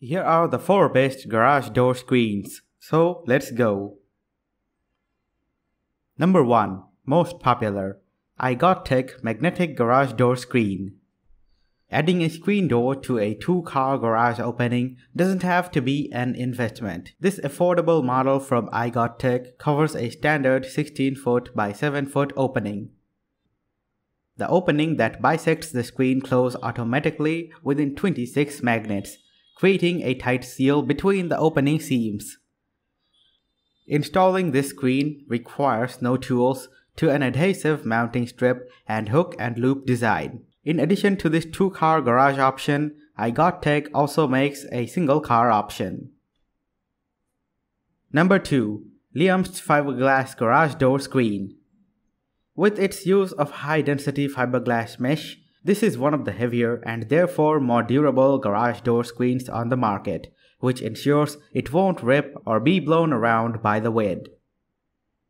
Here are the 4 best garage door screens, so let's go. Number 1. Most popular, iGotTech Magnetic Garage Door Screen. Adding a screen door to a 2-car garage opening doesn't have to be an investment. This affordable model from iGotTech covers a standard 16-foot by 7-foot opening. The opening that bisects the screen closes automatically within 26 magnets, creating a tight seal between the opening seams. Installing this screen requires no tools to an adhesive mounting strip and hook and loop design. In addition to this 2-car garage option, iGotTech also makes a single-car option. Number 2. LIAMST Fiberglass Garage Door Screen. With its use of high-density fiberglass mesh, this is one of the heavier and therefore more durable garage door screens on the market, which ensures it won't rip or be blown around by the wind.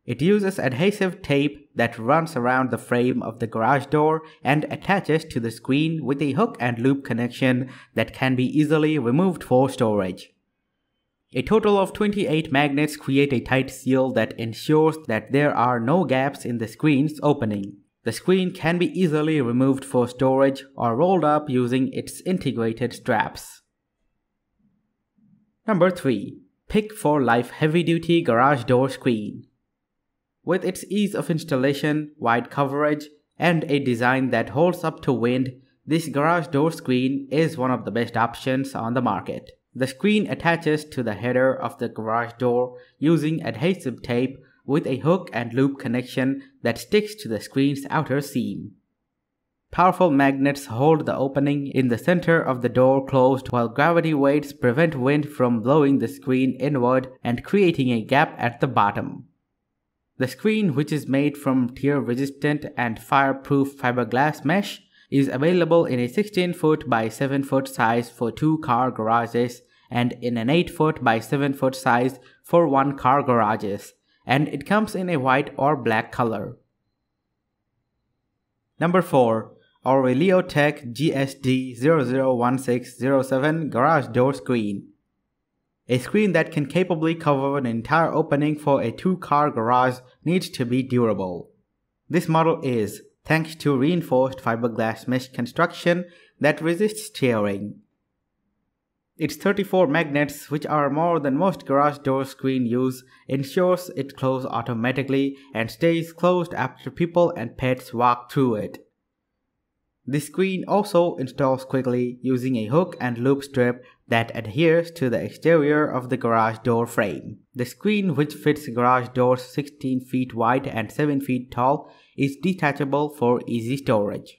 It uses adhesive tape that runs around the frame of the garage door and attaches to the screen with a hook and loop connection that can be easily removed for storage. A total of 28 magnets create a tight seal that ensures that there are no gaps in the screen's opening. The screen can be easily removed for storage or rolled up using its integrated straps. Number 3. Pick for Life Heavy Duty Garage Door Screen. With its ease of installation, wide coverage, and a design that holds up to wind, this garage door screen is one of the best options on the market. The screen attaches to the header of the garage door using adhesive tape with a hook and loop connection that sticks to the screen's outer seam. Powerful magnets hold the opening in the center of the door closed, while gravity weights prevent wind from blowing the screen inward and creating a gap at the bottom. The screen, which is made from tear-resistant and fireproof fiberglass mesh, is available in a 16-foot by 7-foot size for 2-car garages and in an 8-foot by 7-foot size for 1-car garages, and it comes in a white or black color. Number 4. AURELIO TECH GSD001607 Garage Door Screen. A screen that can capably cover an entire opening for a 2-car garage needs to be durable. This model is, thanks to reinforced fiberglass mesh construction that resists tearing. Its 34 magnets, which are more than most garage door screens use, ensures it closes automatically and stays closed after people and pets walk through it. The screen also installs quickly using a hook and loop strip that adheres to the exterior of the garage door frame. The screen, which fits garage doors 16 feet wide and 7 feet tall, is detachable for easy storage.